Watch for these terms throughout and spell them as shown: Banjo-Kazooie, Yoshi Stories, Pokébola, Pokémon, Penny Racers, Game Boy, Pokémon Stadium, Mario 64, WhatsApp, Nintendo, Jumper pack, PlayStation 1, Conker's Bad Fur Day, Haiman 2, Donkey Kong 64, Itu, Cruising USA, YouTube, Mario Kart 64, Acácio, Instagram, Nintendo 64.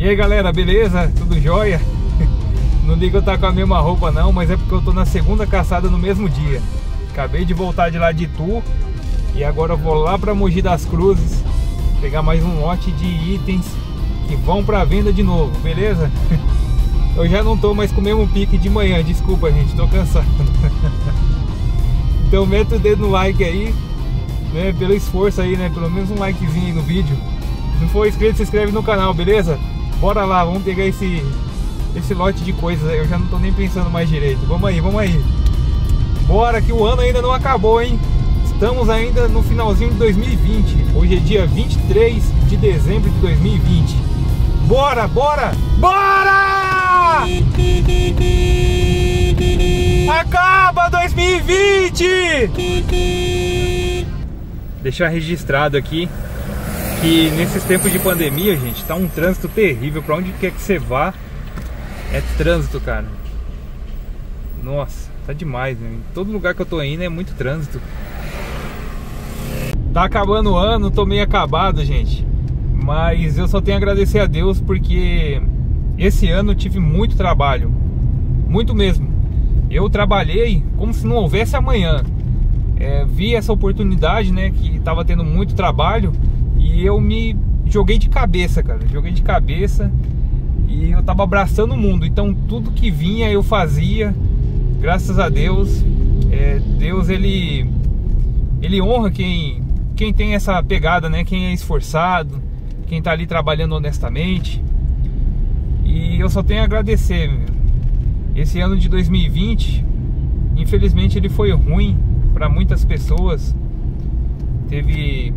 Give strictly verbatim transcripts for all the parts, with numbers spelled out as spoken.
E aí galera, beleza? Tudo jóia? Não digo que eu tá com a mesma roupa não, mas é porque eu tô na segunda caçada no mesmo dia. Acabei de voltar de lá de Itu e agora eu vou lá pra Mogi das Cruzes pegar mais um lote de itens que vão pra venda de novo, beleza? Eu já não tô mais com o mesmo pique de manhã, desculpa gente, tô cansado. Então mete o dedo no like aí, né, pelo esforço aí, né, pelo menos um likezinho aí no vídeo. Se não for inscrito, se inscreve no canal, beleza? Bora lá, vamos pegar esse, esse lote de coisas aí, eu já não tô nem pensando mais direito. Vamos aí, vamos aí. Bora que o ano ainda não acabou, hein? Estamos ainda no finalzinho de dois mil e vinte. Hoje é dia vinte e três de dezembro de dois mil e vinte. Bora, bora, bora! Acaba dois mil e vinte! Deixar registrado aqui que nesses tempos de pandemia, gente, tá um trânsito terrível. Pra onde quer que você vá, é trânsito, cara. Nossa, tá demais, né? Em todo lugar que eu tô indo é muito trânsito. Tá acabando o ano, tô meio acabado, gente. Mas eu só tenho a agradecer a Deus porque esse ano eu tive muito trabalho. Muito mesmo. Eu trabalhei como se não houvesse amanhã. É, vi essa oportunidade, né, que estava tendo muito trabalho e eu me joguei de cabeça, cara. Joguei de cabeça e eu tava abraçando o mundo. Então tudo que vinha eu fazia, graças a Deus. É, Deus, ele, ele honra quem, quem tem essa pegada, né? Quem é esforçado, quem tá ali trabalhando honestamente. E eu só tenho a agradecer, meu. Esse ano de dois mil e vinte, infelizmente ele foi ruim para muitas pessoas. Teve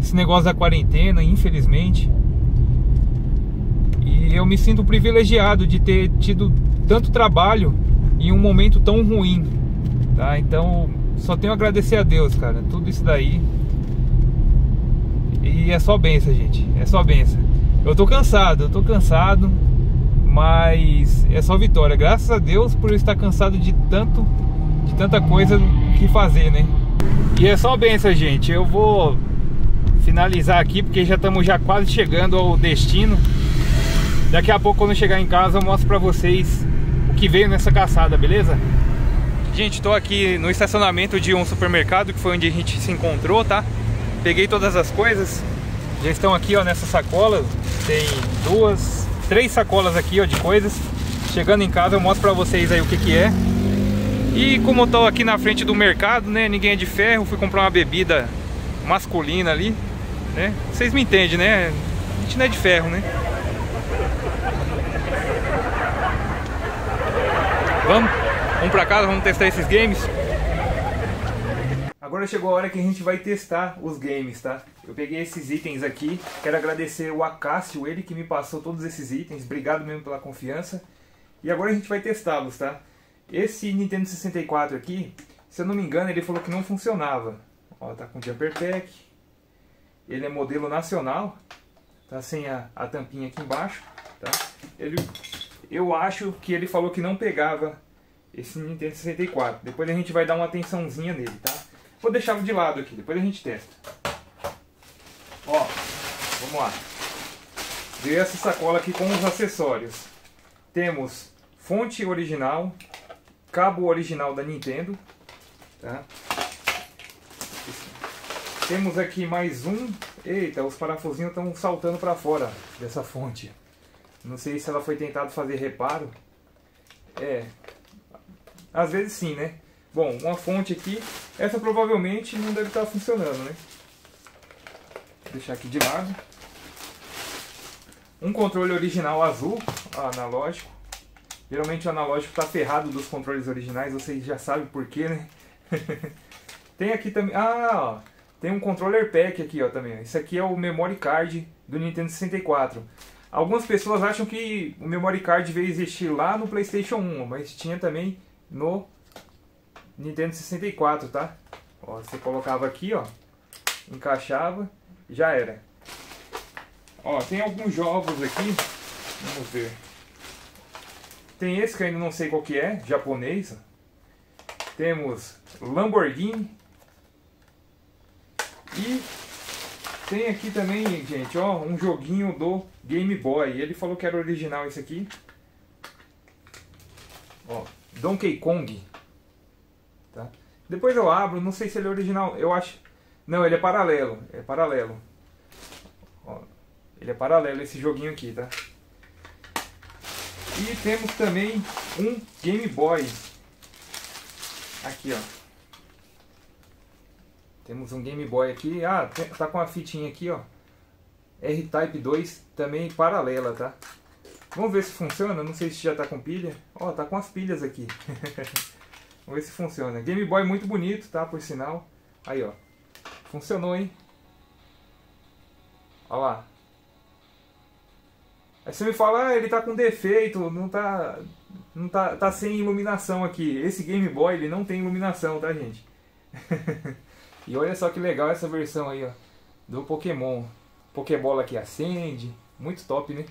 esse negócio da quarentena, infelizmente. E eu me sinto privilegiado de ter tido tanto trabalho em um momento tão ruim, tá? Então só tenho a agradecer a Deus, cara, tudo isso daí. E é só benção, gente, é só benção. Eu tô cansado, eu tô cansado, mas é só vitória, graças a Deus, por eu estar cansado de tanto, de tanta coisa que fazer, né? E é só benção, gente. Eu vou finalizar aqui porque já estamos já quase chegando ao destino. Daqui a pouco, quando eu chegar em casa, eu mostro pra vocês o que veio nessa caçada, beleza? Gente, tô aqui no estacionamento de um supermercado, que foi onde a gente se encontrou, tá? Peguei todas as coisas. Já estão aqui, ó, nessa sacola. Tem duas... Três sacolas aqui, ó, de coisas. Chegando em casa eu mostro pra vocês aí o que que é. E como eu tô aqui na frente do mercado, né, ninguém é de ferro, fui comprar uma bebida masculina ali, né? Vocês me entendem, né? A gente não é de ferro, né? Vamos? Vamos pra casa, vamos testar esses games. Agora chegou a hora que a gente vai testar os games, tá? Eu peguei esses itens aqui, quero agradecer o Acácio, ele que me passou todos esses itens, obrigado mesmo pela confiança. E agora a gente vai testá-los, tá? Esse Nintendo sessenta e quatro aqui, se eu não me engano, ele falou que não funcionava. Ó, tá com Jumper pack, ele é modelo nacional, tá sem a, a tampinha aqui embaixo, tá? Ele, eu acho que ele falou que não pegava esse Nintendo sessenta e quatro, depois a gente vai dar uma atençãozinha nele, tá? Vou deixar de lado aqui, depois a gente testa. Ó, vamos lá. Veio essa sacola aqui com os acessórios. Temos fonte original, cabo original da Nintendo, tá? Temos aqui mais um. Eita, os parafusinhos estão saltando para fora dessa fonte. Não sei se ela foi tentada fazer reparo. É, às vezes sim, né? Bom, uma fonte aqui, essa provavelmente não deve estar funcionando, né? Vou deixar aqui de lado. Um controle original azul, analógico. Geralmente o analógico está ferrado dos controles originais, vocês já sabem por quê, né? Tem aqui também, ah, ó, tem um controller pack aqui, ó, também. Isso aqui é o memory card do Nintendo sessenta e quatro. Algumas pessoas acham que o memory card veio existir lá no PlayStation um, mas tinha também no Nintendo sessenta e quatro, tá? Ó, você colocava aqui, ó, encaixava, já era. Ó, tem alguns jogos aqui, vamos ver. Tem esse que eu ainda não sei qual que é, japonês. Temos Lamborghini. E Tem aqui também, gente, ó, um joguinho do Game Boy. Ele falou que era original esse aqui. Ó, Donkey Kong. Tá? Depois eu abro, não sei se ele é original, eu acho... Não, ele é paralelo, é paralelo. Ó, ele é paralelo, esse joguinho aqui, tá? E temos também um Game Boy. Aqui, ó. Temos um Game Boy aqui. Ah, tá com a fitinha aqui, ó. R Type dois também paralela, tá? Vamos ver se funciona. Não sei se já tá com pilha. Ó, tá com as pilhas aqui. Vamos ver se funciona. Game Boy muito bonito, tá? Por sinal. Aí, ó. Funcionou, hein? Ó lá. Aí você me fala, ah, ele tá com defeito, não tá... Não tá, tá sem iluminação aqui. Esse Game Boy, ele não tem iluminação, tá, gente? E olha só que legal essa versão aí, ó, do Pokémon. Pokébola que acende, muito top, né?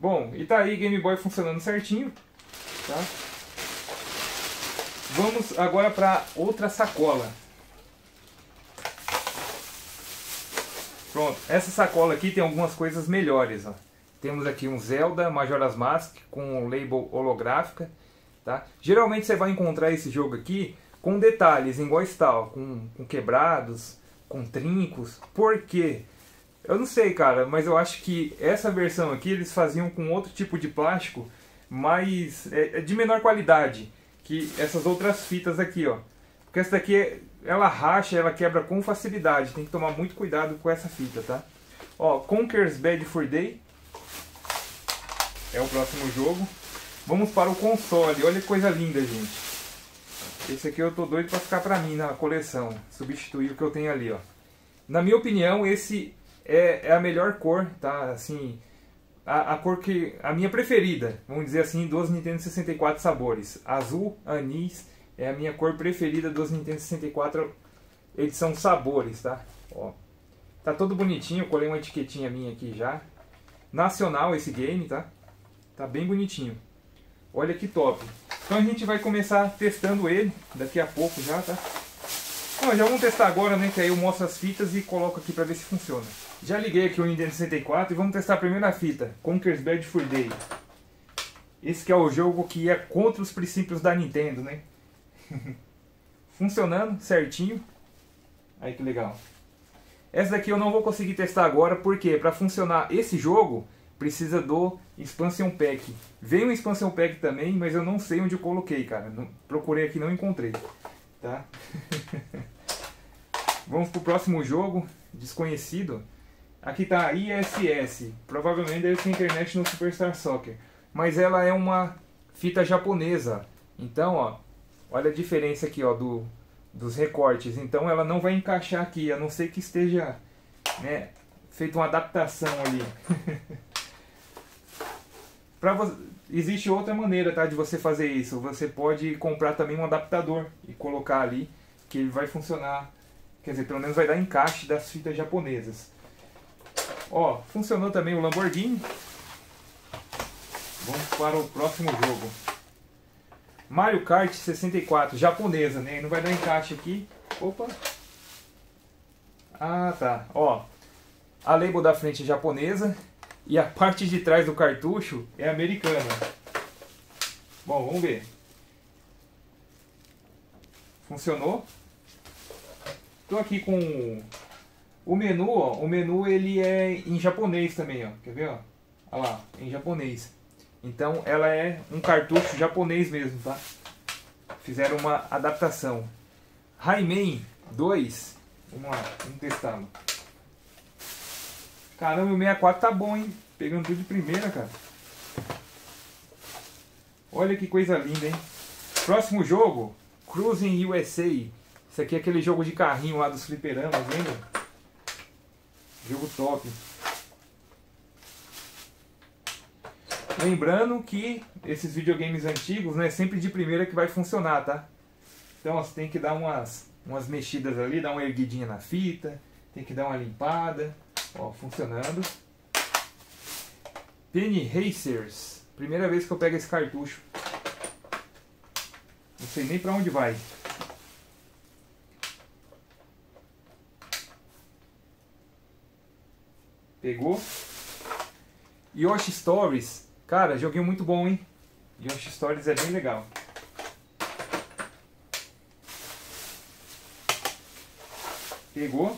Bom, e tá aí Game Boy funcionando certinho, tá? Vamos agora pra outra sacola. Pronto, essa sacola aqui tem algumas coisas melhores, ó. Temos aqui um Zelda Majora's Mask com label holográfica, tá? Geralmente você vai encontrar esse jogo aqui com detalhes, igual está, ó, com, com quebrados, com trincos. Por quê? Eu não sei, cara, mas eu acho que essa versão aqui eles faziam com outro tipo de plástico, mas é, é de menor qualidade que essas outras fitas aqui, ó. Porque essa daqui, ela racha, ela quebra com facilidade, tem que tomar muito cuidado com essa fita, tá? Ó, Conker's Bad Fur Day é o próximo jogo. Vamos para o console, olha que coisa linda, gente. Esse aqui eu tô doido pra ficar pra mim na coleção. Substituir o que eu tenho ali, ó. Na minha opinião, esse é, é a melhor cor, tá? Assim, a, a cor que... A minha preferida, vamos dizer assim, dos Nintendo sessenta e quatro sabores. Azul, anis, é a minha cor preferida dos Nintendo sessenta e quatro edição sabores, tá? Ó. Tá todo bonitinho, eu colei uma etiquetinha minha aqui já. Nacional esse game, tá? Tá bem bonitinho. Olha que top. Então a gente vai começar testando ele, daqui a pouco já, tá? Bom, já vamos testar agora, né, que aí eu mostro as fitas e coloco aqui pra ver se funciona. Já liguei aqui o Nintendo sessenta e quatro e vamos testar a primeira fita, Conker's Bad Fur Day. Esse que é o jogo que é contra os princípios da Nintendo, né? Funcionando certinho. Aí que legal. Essa daqui eu não vou conseguir testar agora, porque pra funcionar esse jogo... Precisa do Expansion Pack. Veio um Expansion Pack também, mas eu não sei onde eu coloquei, cara. Não, procurei aqui, não encontrei. Tá? Vamos pro próximo jogo, desconhecido. Aqui tá a I S S. Provavelmente deve ser International Superstar Soccer. Mas ela é uma fita japonesa. Então, ó, olha a diferença aqui, ó, do, dos recortes. Então ela não vai encaixar aqui, a não ser que esteja, né, feito uma adaptação ali. Pra você, existe outra maneira, tá, de você fazer isso. Você pode comprar também um adaptador e colocar ali, que ele vai funcionar. Quer dizer, pelo menos vai dar encaixe das fitas japonesas. Ó, funcionou também o Lamborghini. Vamos para o próximo jogo. Mario Kart sessenta e quatro, japonesa, né? Não vai dar encaixe aqui. Opa! Ah, tá. Ó, a label da frente é japonesa. E a parte de trás do cartucho é americana. Bom, vamos ver. Funcionou. Estou aqui com o menu, ó. O menu ele é em japonês também, ó. Quer ver, ó? Olha lá, em japonês. Então ela é um cartucho japonês mesmo, tá? Fizeram uma adaptação. Haiman dois. Vamos lá, vamos testá-lo. Caramba, o sessenta e quatro tá bom, hein? Pegando tudo de primeira, cara. Olha que coisa linda, hein? Próximo jogo, Cruising U S A. Isso aqui é aquele jogo de carrinho lá dos fliperamas, lembra? Jogo top. Lembrando que esses videogames antigos, né, sempre de primeira que vai funcionar, tá? Então, ó, você tem que dar umas, umas mexidas ali, dar uma erguidinha na fita, tem que dar uma limpada. Ó, funcionando. Penny Racers. Primeira vez que eu pego esse cartucho. Não sei nem pra onde vai. Pegou. Yoshi Stories. Cara, joguinho muito bom, hein? Yoshi Stories é bem legal. Pegou.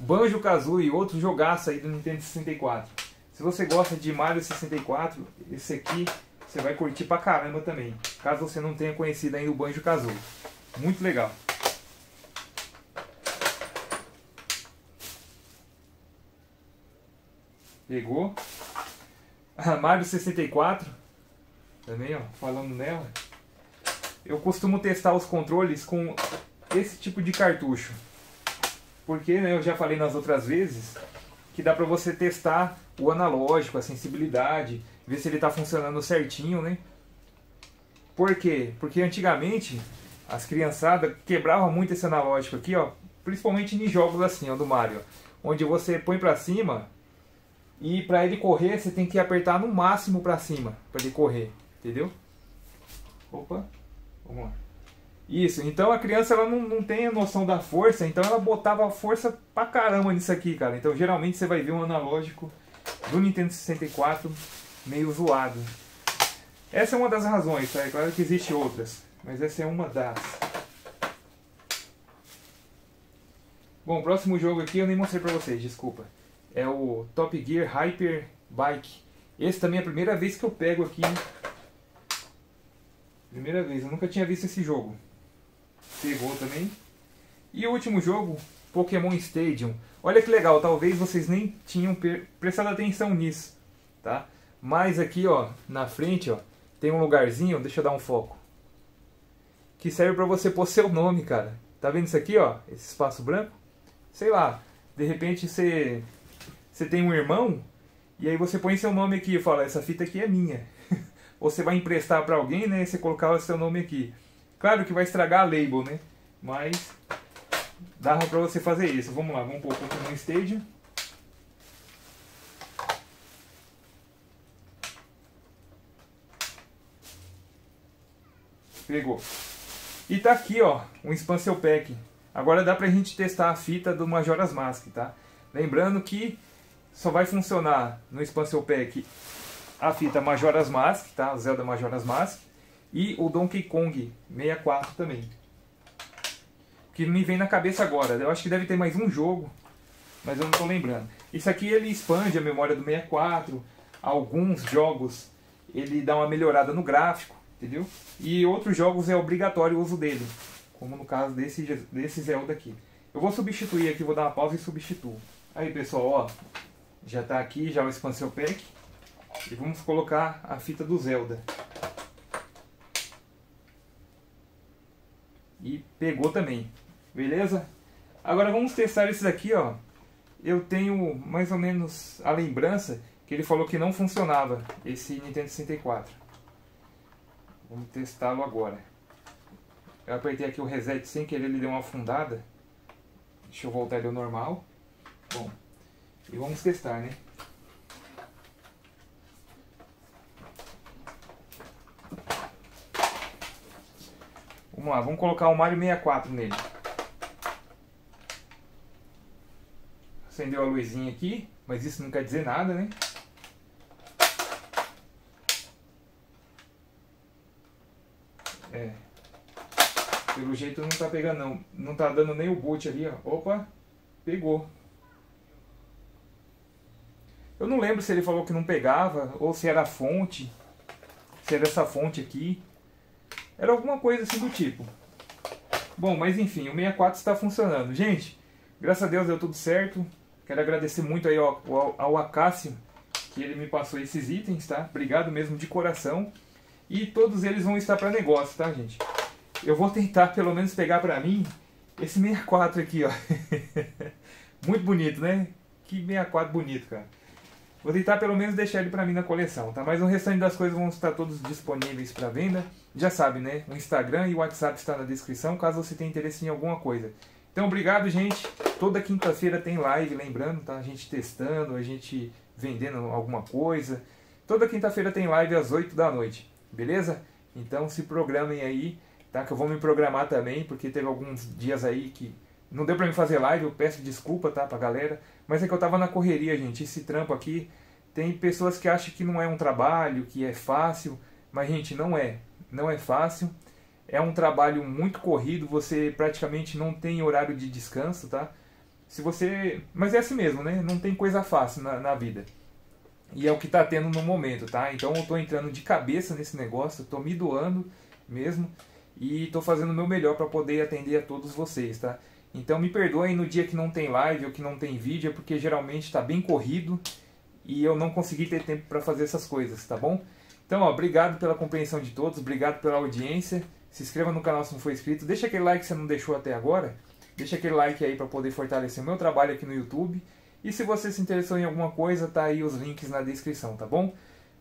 Banjo-Kazooie, outro jogaço aí do Nintendo sessenta e quatro. Se você gosta de Mario sessenta e quatro, esse aqui você vai curtir pra caramba também. Caso você não tenha conhecido ainda o Banjo-Kazooie. Muito legal. Pegou. A Mario sessenta e quatro. Também, ó, falando nela. Eu costumo testar os controles com esse tipo de cartucho. Porque, né, eu já falei nas outras vezes que dá pra você testar o analógico, a sensibilidade, ver se ele tá funcionando certinho, né? Por quê? Porque antigamente as criançadas quebravam muito esse analógico aqui, ó. Principalmente em jogos assim, ó, do Mario. Onde você põe pra cima e pra ele correr você tem que apertar no máximo pra cima pra ele correr, entendeu? Opa, vamos lá. Isso, então a criança ela não, não tem a noção da força, então ela botava força pra caramba nisso aqui, cara. Então geralmente você vai ver um analógico do Nintendo sessenta e quatro meio zoado. Essa é uma das razões, tá? É claro que existe outras, mas essa é uma das. Bom, o próximo jogo aqui eu nem mostrei pra vocês, desculpa. É o Top Gear Hyper Bike. Esse também é a primeira vez que eu pego aqui. Primeira vez, eu nunca tinha visto esse jogo. Pegou também. E o último jogo, Pokémon Stadium. Olha que legal, talvez vocês nem tinham prestado atenção nisso, tá? Mas aqui, ó, na frente, ó, tem um lugarzinho, deixa eu dar um foco, que serve pra você pôr seu nome, cara. Tá vendo isso aqui, ó? Esse espaço branco? Sei lá, de repente você, você tem um irmão, e aí você põe seu nome aqui e fala, essa fita aqui é minha. Ou você vai emprestar pra alguém, né, e você colocar o seu nome aqui. Claro que vai estragar a label, né? Mas dá pra você fazer isso. Vamos lá, vamos pôr o Pokémon Stadium. Pegou. E tá aqui, ó, um Expansion Pack. Agora dá pra gente testar a fita do Majora's Mask, tá? Lembrando que só vai funcionar no Expansion Pack a fita Majora's Mask, tá? Zelda Majora's Mask. E o Donkey Kong sessenta e quatro também. Que me vem na cabeça agora. Eu acho que deve ter mais um jogo, mas eu não tô lembrando. Isso aqui ele expande a memória do sessenta e quatro. Alguns jogos ele dá uma melhorada no gráfico, entendeu? E outros jogos é obrigatório o uso dele. Como no caso desse, desse Zelda aqui. Eu vou substituir aqui, vou dar uma pausa e substituo. Aí pessoal, ó. Já tá aqui, já o Expansion Pack. E vamos colocar a fita do Zelda. E pegou também. Beleza? Agora vamos testar esses aqui, ó. Eu tenho mais ou menos a lembrança que ele falou que não funcionava esse Nintendo sessenta e quatro. Vamos testá-lo agora. Eu apertei aqui o reset sem querer, ele deu uma afundada. Deixa eu voltar ele ao normal. Bom, e vamos testar, né? Vamos lá, vamos colocar o Mario sessenta e quatro nele. Acendeu a luzinha aqui, mas isso não quer dizer nada, né? É. Pelo jeito não tá pegando não. Não tá dando nem o boot ali, ó. Opa, pegou. Eu não lembro se ele falou que não pegava, ou se era a fonte. Se era essa fonte aqui. Era alguma coisa assim do tipo. Bom, mas enfim, o sessenta e quatro está funcionando. Gente, graças a Deus deu tudo certo. Quero agradecer muito aí ao, ao, ao Acácio, que ele me passou esses itens, tá? Obrigado mesmo de coração. E todos eles vão estar para negócio, tá, gente? Eu vou tentar pelo menos pegar para mim esse sessenta e quatro aqui, ó. Muito bonito, né? Que sessenta e quatro bonito, cara. Vou tentar pelo menos deixar ele pra mim na coleção, tá? Mas o restante das coisas vão estar todos disponíveis pra venda. Já sabe, né? O Instagram e o WhatsApp está na descrição, caso você tenha interesse em alguma coisa. Então, obrigado, gente. Toda quinta-feira tem live, lembrando, tá? A gente testando, a gente vendendo alguma coisa. Toda quinta-feira tem live às oito da noite, beleza? Então, se programem aí, tá? Que eu vou me programar também, porque teve alguns dias aí que Não deu pra mim fazer live, eu peço desculpa, tá, pra galera. Mas é que eu tava na correria, gente. Esse trampo aqui, tem pessoas que acham que não é um trabalho, que é fácil. Mas, gente, não é. Não é fácil. É um trabalho muito corrido, você praticamente não tem horário de descanso, tá? Se você... Mas é assim mesmo, né? Não tem coisa fácil na, na vida. E é o que tá tendo no momento, tá? Então eu tô entrando de cabeça nesse negócio, tô me doando mesmo. E tô fazendo o meu melhor pra poder atender a todos vocês, tá? Então me perdoem no dia que não tem live ou que não tem vídeo, porque geralmente está bem corrido e eu não consegui ter tempo para fazer essas coisas, tá bom? Então, ó, obrigado pela compreensão de todos, obrigado pela audiência. Se inscreva no canal se não for inscrito, deixa aquele like se você não deixou até agora. Deixa aquele like aí para poder fortalecer o meu trabalho aqui no YouTube. E se você se interessou em alguma coisa, tá aí os links na descrição, tá bom?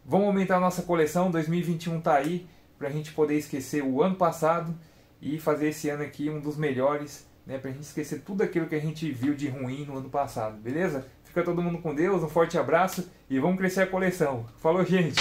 Vamos aumentar a nossa coleção, dois mil e vinte e um tá aí, para a gente poder esquecer o ano passado e fazer esse ano aqui um dos melhores, né, pra gente esquecer tudo aquilo que a gente viu de ruim no ano passado, beleza? Fica todo mundo com Deus, um forte abraço e vamos crescer a coleção. Falou, gente!